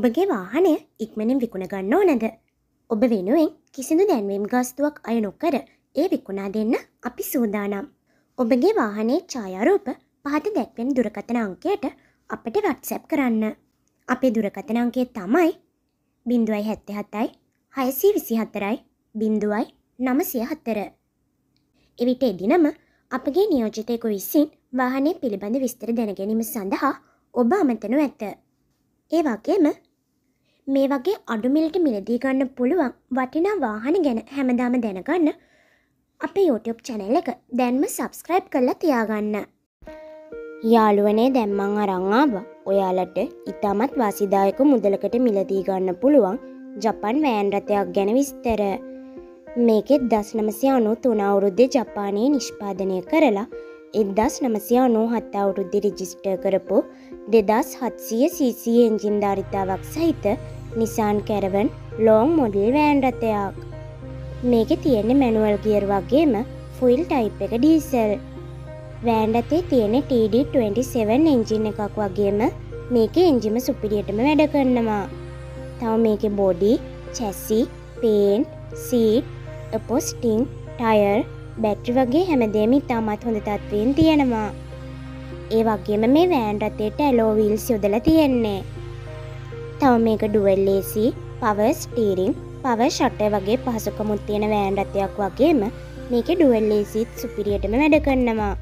ඔබගේ වාහනය ඉක්මනින් විකුණ ගන්න ඕනද? ඔබ වෙනුවෙන් කිසිදු දැන්වීම් ගාස්තුවක් අය නොකර ඒ විකුණා දෙන්න අපි සූදානම්. ඔබගේ වාහනේ ඡායාරූප පහත දැක්වෙන දුරකථන අංකයට අපට WhatsApp කරන්න. අපේ දුරකථන අංකය තමයි 077 624 0904. එවිට එදිනම අපගේ නියෝජිතයෙකු විසින් වාහනේ පිළිබඳ විස්තර දැන ගැනීම සඳහා ඔබ අමතනු ඇත. ඒ වගේම මේ වගේ අඩු මිලට මිලදී ගන්න පුළුවන් වටිනා වාහන ගැන හැමදාම දැනගන්න අපේ YouTube channel එක දැන්ම subscribe කරලා තියාගන්න. යාළුවනේ දැන් මං අරන් ආවා ඔයාලට ඉතාමත් වාසිදායක මුදලකට මිලදී ගන්න පුළුවන් ජපාන් වෑන් රථයක් ගැන විස්තර. මේකේ 1993 අවුරුද්දේ ජපානයේ නිෂ්පාදනය කරලා 1997 අවුරුද්දේ රෙජිස්ටර් කරපු 2700 cc එන්ජින් ධාරිතාවක් සහිත Nissan Caravan long model van රථයක්. මේකේ තියෙන මැනුවල් ගියර් වගේම fuel type එක ඩීසල්. van රථේ තියෙන TD27 එන්ජින් එකක් වගේම මේකේ එන්ජිම සුපිරියටම වැඩ කරනවා. තව මේකේ body, chassis, paint, seat, upholstery, tire, battery වගේ හැමදේම ඉතාමත් හොඳ තත්ත්වයෙන් තියෙනවා. ඒ වගේම මේ වෑන් රථයට ඇලෝ වීල්ස් යොදලා තියෙන්නේ. තව මේක dual AC, power steering, power shutter වගේ පහසුකම්ත් තියෙන වෑන් රථයක් වගේම මේකේ ඩුවල් AC සුපිරියටම වැඩ කරනවා.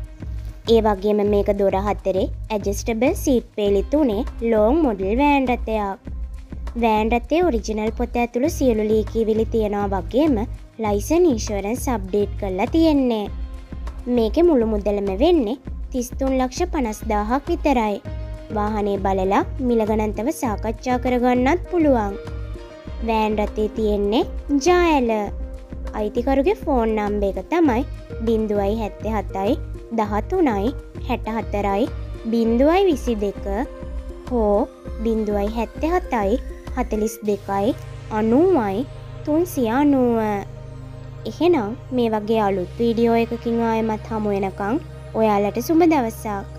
ඒ වගේම මේක දොර හතරේ adjustable seat පෙළි තුනේ long model වෑන් රථයක්. වෑන් රථයේ ඔරිජිනල් පොත ඇතුළු සියලු ලීකීවිලි තියෙනවා වගේම ලයිසන් ඉන්ෂුරන්ස් අප්ඩේට් කරලා තියෙන්නේ. මේකේ මුළු මුදලම වෙන්නේ 33,50,000ක් විතරයි. වාහනේ බලලා මිල ගණන්තව සාකච්ඡා කරගන්නත් පුළුවන්. වෑන් රථයේ තියෙන්නේ ජාඇල. අයිතිකරුගේ ෆෝන් නම්බර් එක තමයි 077 6 22 0 22 7 7 0 77 42 90. එහෙනම් මේ වගේ අලුත් වීඩියෝ එකකින් ආයෙමත් හමු වෙනකන් ඔයාලට සුබ දවසක්.